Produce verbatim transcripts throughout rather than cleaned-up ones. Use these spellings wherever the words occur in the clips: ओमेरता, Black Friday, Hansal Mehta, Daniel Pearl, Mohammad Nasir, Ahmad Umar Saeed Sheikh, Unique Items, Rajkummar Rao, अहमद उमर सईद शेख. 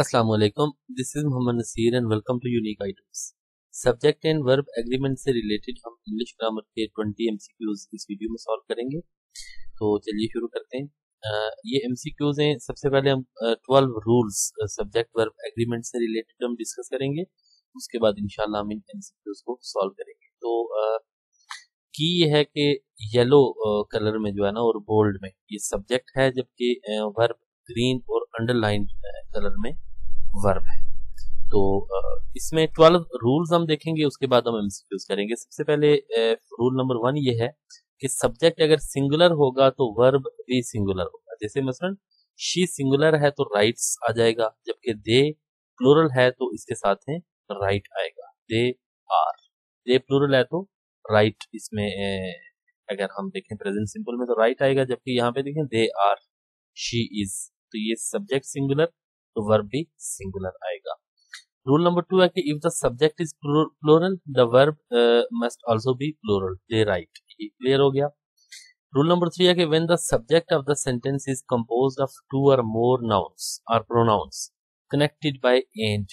अस्सलामु अलैकुम, this is Mohammad Naseer and welcome to unique items. Subject and verb agreement से related हम इंग्लिश ग्रामर के बीस एमसीक्यूज इस वीडियो में सॉल्व करेंगे। तो चलिए शुरू करते हैं। आ, ये एमसीक्यूज हैं। सबसे पहले हम बारह रूल्स सब्जेक्ट वर्ब एग्रीमेंट से रिलेटेड हम डिस्कस करेंगे, उसके बाद इंशाल्लाह हम इन एमसीक्यूज को सॉल्व करेंगे। तो आ, की ये है कि येलो कलर में जो है ना और बोल्ड में ये सब्जेक्ट है, जबकि वर्ब ग्रीन और अंडरलाइन कलर में वर्ब है। तो इसमें बारह रूल्स हम देखेंगे, उसके बाद हम एमसीक्यूज करेंगे। सबसे पहले रूल नंबर वन ये है कि सब्जेक्ट अगर सिंगुलर होगा तो वर्ब भी सिंगुलर होगा। जैसे मसलन शी सिंगुलर है तो राइट्स आ जाएगा, जबकि दे प्लूरल है तो इसके साथ में राइट आएगा। दे आर, दे प्लूरल है तो राइट, इसमें अगर हम देखें प्रेजेंट सिंपल में तो राइट आएगा, जबकि यहाँ पे देखें दे आर शी इज, तो ये सब्जेक्ट सिंगुलर तो वर्ब भी सिंगुलर आएगा। रूल नंबर टू है कि if the subject is plural the verb must also be plural. They right, ये क्लियर हो गया। रूल नंबर थ्री है कि when the subject of the sentence is composed of two or more nouns or pronouns connected by and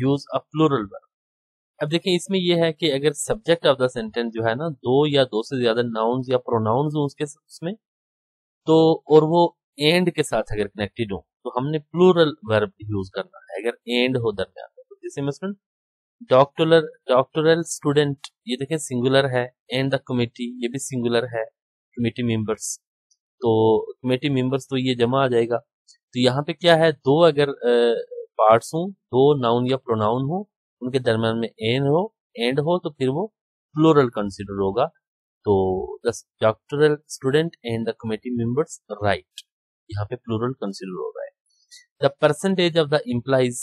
use a plural verb. अब देखिए इसमें यह है कि अगर सब्जेक्ट ऑफ द सेंटेंस जो है ना दो या दो से ज्यादा नाउन्स या प्रोनाउंस हो उसके उसमें तो और वो एंड के साथ अगर कनेक्टेड हो तो हमने प्लूरल वर्ब यूज करना है अगर एंड हो दरमियान में। तो जैसे मसलन डॉक्टोरल डॉक्टोरल स्टूडेंट, ये देखें सिंगुलर है, एंड द कमेटी ये भी सिंगुलर है, कमेटी मेंबर्स, तो कमेटी मेंबर्स तो ये जमा आ जाएगा। तो यहाँ पे क्या है, दो अगर पार्ट्स हो, दो नाउन या प्रोनाउन हो, उनके दरम्यान में एंड हो एंड हो तो फिर वो प्लूरल कंसिडर होगा। तो the doctoral student and the committee members right, यहाँ पे प्लूरल कंसिडर हो रहा है। The percentage of the implies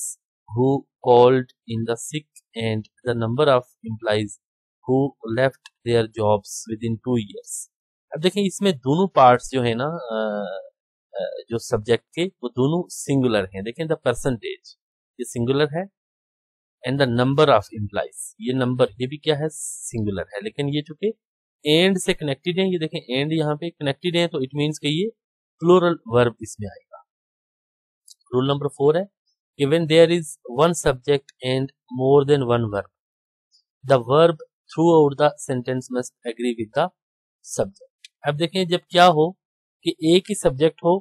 who called in the sick and the number of implies who left their jobs within two years. अब देखें इसमें दोनों parts जो है ना जो सब्जेक्ट के वो दोनों सिंगुलर हैं। देखें the percentage ये सिंगुलर है and the number of implies ये नंबर ये भी क्या है सिंगुलर है, लेकिन ये चूंकि एंड से कनेक्टेड है, ये देखें एंड यहाँ पे कनेक्टेड है तो इट मीन्स कि ये प्लूरल वर्ब इसमें आएगा। रूल नंबर फोर है कि when there is one subject and more than one verb the verb throughout the sentence must agree with the subject. अब देखें जब क्या हो कि एक ही सब्जेक्ट हो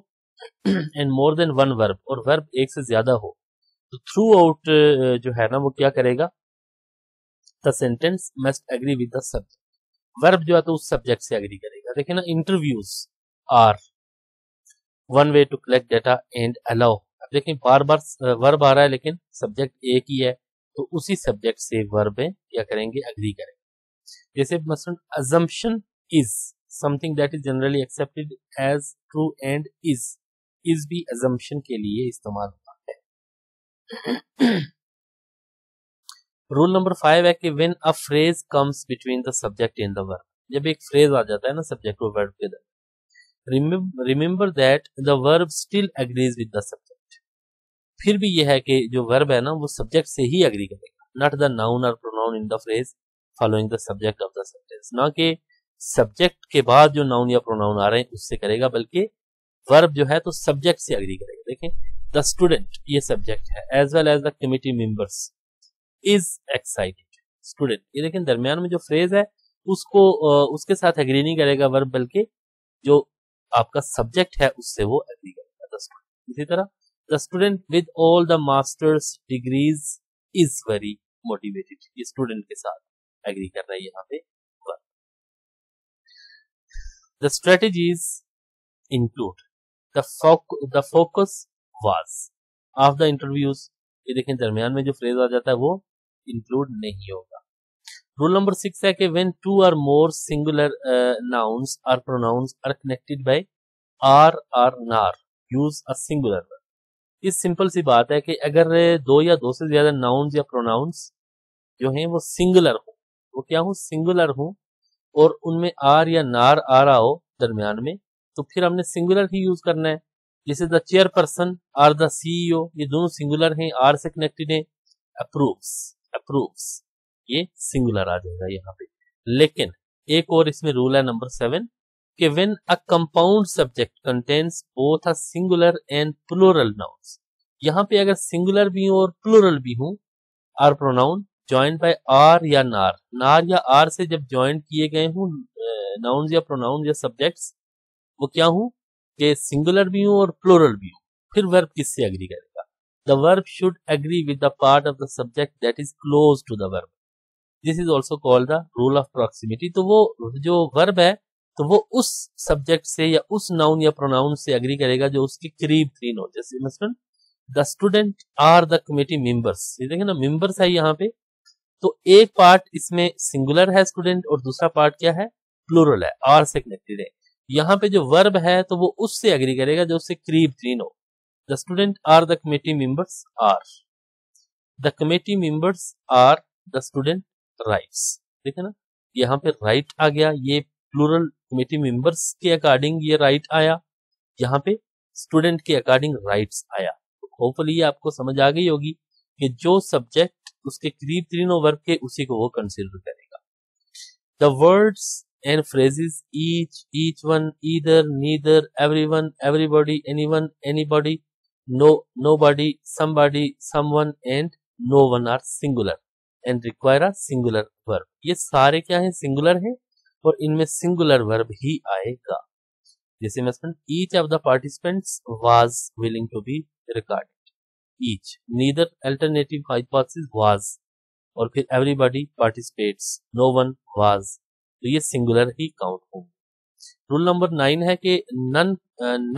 and more than one verb और वर्ब एक से ज्यादा हो तो थ्रू आउट जो है ना वो क्या करेगा, the sentence must agree with the subject, verb जो है तो उस सब्जेक्ट से एग्री करेगा। देखें ना interviews are one way to collect data and allow. लेकिन बार बार वर्ब आ रहा है लेकिन सब्जेक्ट एक ही है तो उसी सब्जेक्ट से वर्ब क्या करेंगे, एग्री करेंगे। जैसे मसलन assumption is something that is generally accepted as true and is is भी अजम्पशन के लिए इस्तेमाल होता है। रूल नंबर फाइव है कि when a phrase comes between the subject and the verb, जब एक फ्रेज आ जाता है ना सब्जेक्ट और वर्ब के दरमियान, remember that the verb still agrees with the subject. फिर भी यह है कि जो वर्ब है ना वो सब्जेक्ट से ही एग्री करेगा, not the noun or pronoun in the phrase following the subject of the sentence, ना कि सब्जेक्ट के बाद जो नाउन या प्रोनाउन आ रहे हैं उससे करेगा, बल्कि वर्ब जो है तो सब्जेक्ट से एग्री करेगा। देखें द स्टूडेंट ये सब्जेक्ट है as well as the committee members is excited student, ये लेकिन दरमियान में जो फ्रेज है उसको उसके साथ एग्री नहीं करेगा वर्ब, बल्कि जो आपका सब्जेक्ट है उससे वो एग्री करेगा। इसी तरह The student with all the master's degrees is very motivated. ये student के साथ agree कर रहा है यहाँ पे। The strategies include the focus. The focus was of the interviews. ये देखें दरमियान में जो phrase आ जाता है वो include नहीं होगा। Rule number six है कि when two or more singular uh, nouns or pronouns are connected by are or nar, use a singular word. इस सिंपल सी बात है कि अगर दो या दो से ज्यादा नाउन्स या प्रोनाउंस जो हैं वो सिंगुलर हो, वो क्या हो सिंगुलर हो, और उनमें आर या नार आ रहा हो दरमियान में तो फिर हमने सिंगुलर ही यूज करना है। जैसे the chairperson are the CEO, ये दोनों सिंगुलर हैं, आर से कनेक्टेड हैं, अप्रूव्स अप्रूव्स ये सिंगुलर आ जाएगा यहाँ पे। लेकिन एक और इसमें रूल है नंबर सेवन कि when a compound subject contains both a singular and plural nouns, यहाँ पे अगर सिंगुलर भी हो और प्लूरल भी हो, or pronoun join by or या नार, नार या आर से जब ज्वाइन किए गए हों नाउन्स या प्रोनाउन या सब्जेक्ट्स, वो क्या हो कि सिंगुलर भी हो और प्लूरल भी हो। फिर वर्ब किससे एग्री करेगा? The verb should agree with the part of the subject that is close to the verb. This is also called the rule of proximity. तो वो जो वर्ब है तो वो उस सब्जेक्ट से या उस नाउन या प्रोनाउन से एग्री करेगा जो उसके करीब तीन हो। जैसे the student or the committee members, ये देखें ना मेंबर्स है यहाँ पे, तो एक पार्ट इसमें सिंगुलर है स्टूडेंट और दूसरा पार्ट क्या है प्लूरल है, आर से कनेक्टेड है। यहाँ पे जो वर्ब है तो वो उससे एग्री करेगा जो उससे करीब तीन हो। The student or the committee members are, the committee members are the student writes. देखे ना यहाँ पे राइट आ गया, ये प्लूरल कमेटी मेंबर्स के अकॉर्डिंग ये राइट आया, यहाँ पे स्टूडेंट के अकॉर्डिंग राइट्स आया। होपफुली ये आपको समझ आ गई होगी कि जो सब्जेक्ट उसके करीब तीन वर्ब के उसी को वो कंसीडर करेगा। The words and phrases each, each one, either, neither, everyone, everybody, anyone, anybody, no, nobody, somebody, someone and no one are singular and require a singular verb. ये सारे क्या है सिंगुलर है और इनमें सिंगुलर वर्ब ही आएगा। जैसे मैं each of the participants was willing to be recorded, each, neither alternative hypothesis was, और फिर everybody participates, no one was, तो ये सिंगुलर ही काउंट होंगे। रूल नंबर नाइन है कि non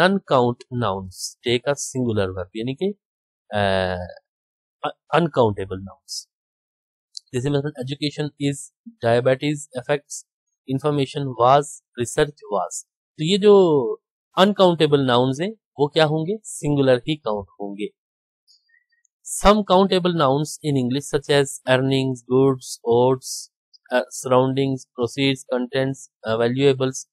non count nouns take a singular verb, यानी कि अनकाउंटेबल नाउन्स। जैसे मैं education is, diabetes affects, information was, research was, तो ये जो अनकाउंटेबल नाउन्स हैं वो क्या होंगे सिंगुलर ही काउंट होंगे। Some countable nouns in English such as earnings, goods, odds, surroundings, proceeds, contents, valuables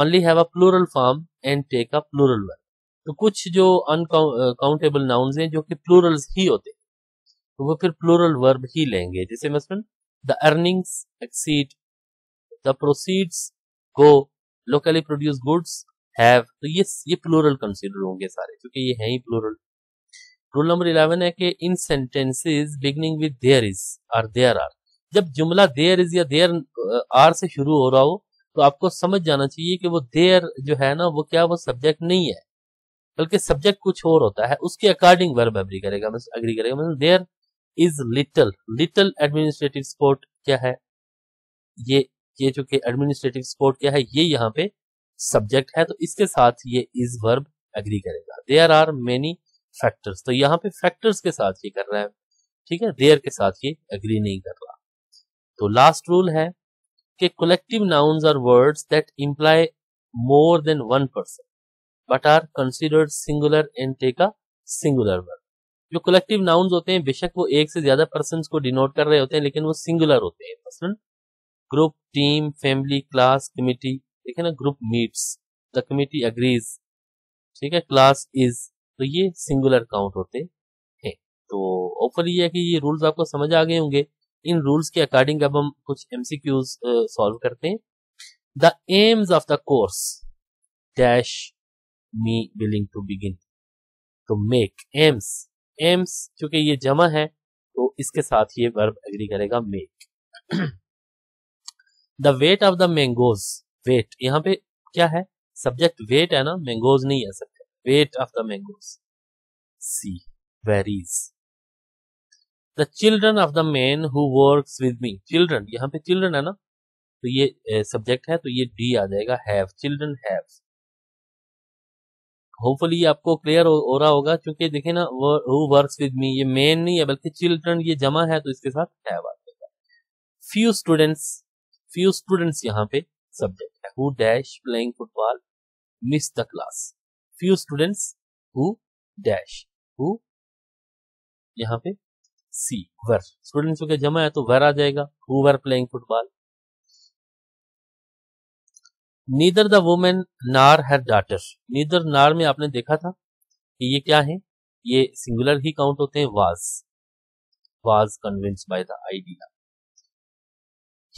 only have a plural form and take a plural verb. तो कुछ जो अनकाउंटेबल नाउन्स हैं जो कि प्लूरल्स ही होते तो वो फिर प्लूरल वर्ब ही लेंगे। जैसे मसलन the earnings exceed, The proceeds go, locally produced goods have, तो ये ये plural consider होंगे सारे क्योंकि ये है ही plural। Rule number eleven है कि in sentences beginning with there is or there are, जब जुमला there is या there are से शुरू हो रहा हो तो आपको समझ जाना चाहिए कि वो there जो है ना वो क्या वो subject नहीं है बल्कि subject कुछ और होता है, उसके according verb agree करेगा agree करेगा मतलब there is little, little administrative support क्या है ये ये जो कि एडमिनिस्ट्रेटिव सपोर्ट क्या है ये यहाँ पे सब्जेक्ट है तो इसके साथ ये इज वर्ब एग्री करेगा। देयर आर मेनी फैक्टर्स, तो यहाँ पे फैक्टर्स के साथ ये कर रहा है, ठीक है, देयर के साथ ये एग्री नहीं कर रहा। तो लास्ट रूल है कि collective nouns are words that imply more than one person but are considered singular and take a singular verb. जो कलेक्टिव नाउन्स होते हैं बेशक वो एक से ज्यादा पर्सन को डिनोट कर रहे होते हैं लेकिन वो सिंगुलर होते हैं। Person, group, team, family, class, committee, ठीक है ना, group meets, the committee agrees, ठीक है, क्लास इज, तो ये सिंगुलर काउंट होते हैं। तो होपफुली ये है कि ये रूल्स आपको समझ आ गए होंगे। इन रूल्स के अकॉर्डिंग अब हम कुछ एमसीक्यूज सॉल्व करते हैं। The aims of the course dash me willing to begin, तो मेक एम्स, एम्स चूंकि ये जमा है तो इसके साथ ये वर्ब एग्री करेगा make. The weight of the mangoes, weight यहाँ पे क्या है सब्जेक्ट वेट है ना, मैंगोज नहीं है subject, weight of the mangoes C varies. The children of the man who works with me, children यहाँ पे चिल्ड्रन है ना तो ये सब्जेक्ट है तो ये डी आ जाएगा हैव, चिल्ड्रन हैव। होपफुली आपको क्लियर हो, हो रहा होगा क्योंकि देखे ना हु वर्क्स विद मी ये मैन नहीं है बल्कि चिल्ड्रन ये जमा है तो इसके साथ हैव आ जाएगा। फ्यू स्टूडेंट्स, फ्यू स्टूडेंट्स यहाँ पे सब्जेक्ट है who dash playing football miss the class, few students who dash who यहाँ पे सी वर, स्टूडेंट्स के जमा है तो वर आ जाएगा, who were playing football. Neither the women nor her daughter, neither नार में आपने देखा था कि ये क्या है ये सिंगुलर ही काउंट होते हैं was, was convinced by the idea.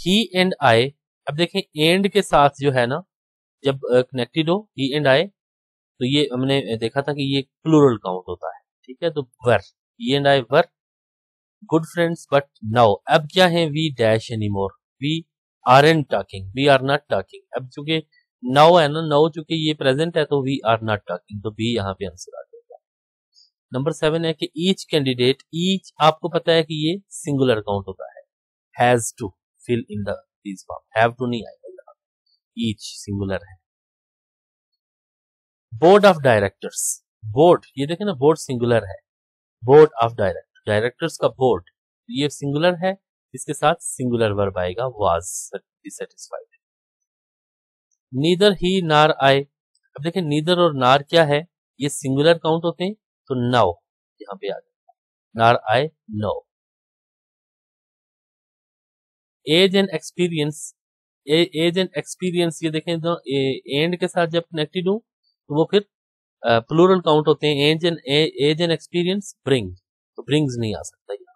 He and I, अब देखें एंड के साथ जो है ना जब कनेक्टेड हो ही एंड आई तो ये हमने देखा था कि ये प्लूरल काउंट होता है, ठीक है, तो were, he and I were good friends, but now अब क्या है, we dash any more, we are and talking, we are not talking. अब चूंकि नाउ है ना, नाउ चूंकि ये प्रेजेंट है तो वी आर नॉट टॉकिंग, तो भी यहाँ पे आंसर आ जाएगा। नंबर सेवन है कि ईच कैंडिडेट, ईच आपको पता है कि ये सिंगुलर काउंट होता है, has to fill in the this form, have to नहीं आएगा, ईच सिंगुलर है। बोर्ड ऑफ डायरेक्टर्स, बोर्ड ये देखें ना, बोर्ड सिंगुलर है, बोर्ड ऑफ डायरेक्टर, डायरेक्टर्स का बोर्ड ये सिंगुलर है, इसके साथ सिंगुलर वर्ब आएगा was dissatisfied. Neither he nor I, अब देखें नीदर और नार क्या है, ये सिंगुलर काउंट होते हैं तो नाउ यहाँ पे आ जाएगा, nor I now. Age and experience, age and experience ये देखें तो एंड के साथ जब कनेक्टेड हो तो वो फिर प्लूरल uh, काउंट होते हैं, age and age and experience bring, तो ब्रिंग्स नहीं आ सकता यहाँ।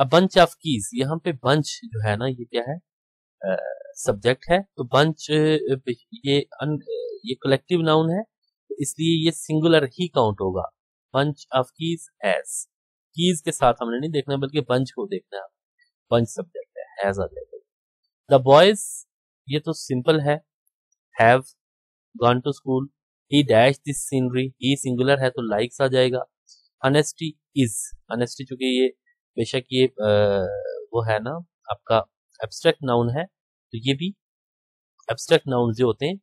अब बंच ऑफ कीज, यहाँ पे बंच जो है ना ये क्या है, सब्जेक्ट uh, है, तो बंच uh, ये un, uh, ये कलेक्टिव नाउन है तो इसलिए ये सिंगुलर ही काउंट होगा। Bunch of keys as, keys के साथ हमने नहीं देखना बल्कि बंच को देखना है, बंच सब्जेक्ट है, एज आ जाएगा। द बॉयज ये तो सिंपल है, have gone to school, he dash this scenery, he singular है तो लाइक्स आ जाएगा। अनेस्टी इज, अनेस्टी चूंकि ये बेशक ये आ, वो है ना आपका एब्स्ट्रैक्ट नाउन है तो ये भी एब्स्ट्रैक्ट नाउन जो होते हैं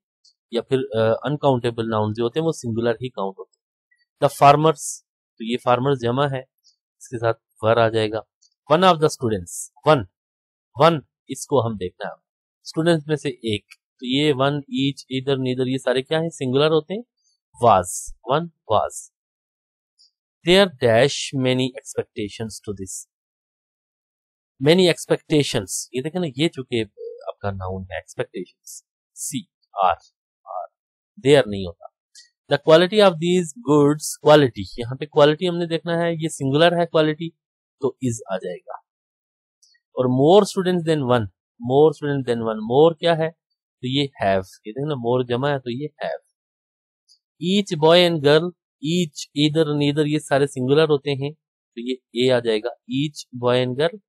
या फिर अनकाउंटेबल नाउन जो होते हैं वो सिंगुलर ही काउंट होते हैं। द फार्मर्स, तो ये फार्मर्स जमा है, इसके साथ वर आ जाएगा। One of the students, one one इसको हम देखना है, स्टूडेंट्स में से एक, तो ये वन ईच इधर नीदर ये सारे क्या है सिंगुलर होते हैं, was one was. There dash many expectations to this, many expectations ये देखें ना, ये चूंकि आपका नाउन है expectations, see are are there नहीं होता। The quality of these goods, quality यहाँ पे क्वालिटी हमने देखना है, ये सिंगुलर है क्वालिटी तो इज आ जाएगा। और more student than one, more student than one, more क्या है तो ये हैव, ये देखना मोर जमा है तो ये have. Each boy and girl, each इधर नीदर ये सारे सिंगुलर होते हैं तो ये ए आ जाएगा, each boy and girl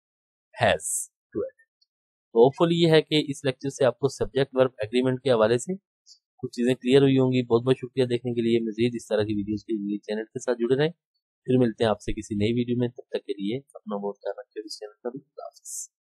has to attend. तो होपफुली ये है कि इस लेक्चर से आपको सब्जेक्ट वर्ब एग्रीमेंट के हवाले से कुछ चीजें क्लियर हुई होंगी। बहुत बहुत शुक्रिया देखने के लिए, मजीद इस तरह की वीडियोस के लिए चैनल के साथ जुड़े रहें। फिर मिलते हैं आपसे किसी नई वीडियो में, तब तक के लिए अपना बहुत ख्याल रखिए।